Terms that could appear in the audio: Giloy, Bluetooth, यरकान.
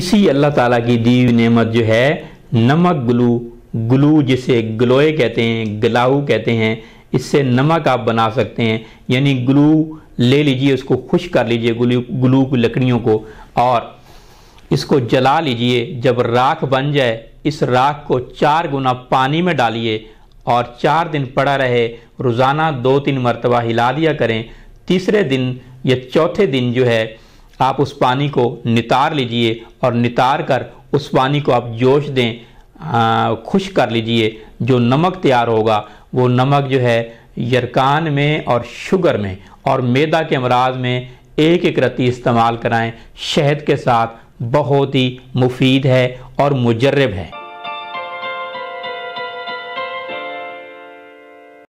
इसी अल्लाह ताला की दी हुई नेमत जो है नमक ग्लू, ग्लू जिसे गिलोय कहते हैं, गलाऊ कहते हैं, इससे नमक आप बना सकते हैं। यानी ग्लू ले लीजिए, उसको खुश कर लीजिए, ग्लू की लकड़ियों को, और इसको जला लीजिए। जब राख बन जाए, इस राख को 4 गुना पानी में डालिए और 4 दिन पड़ा रहे। रोज़ाना 2-3 मरतबा हिला दिया करें। तीसरे दिन या चौथे दिन जो है आप उस पानी को नितार लीजिए, और नितार कर उस पानी को आप जोश दें, खुश कर लीजिए। जो नमक तैयार होगा वो नमक जो है यरकान में और शुगर में और मैदा के अमराज में 1-1 रत्ती इस्तेमाल कराएं। शहद के साथ बहुत ही मुफीद है और मुजर्रब है।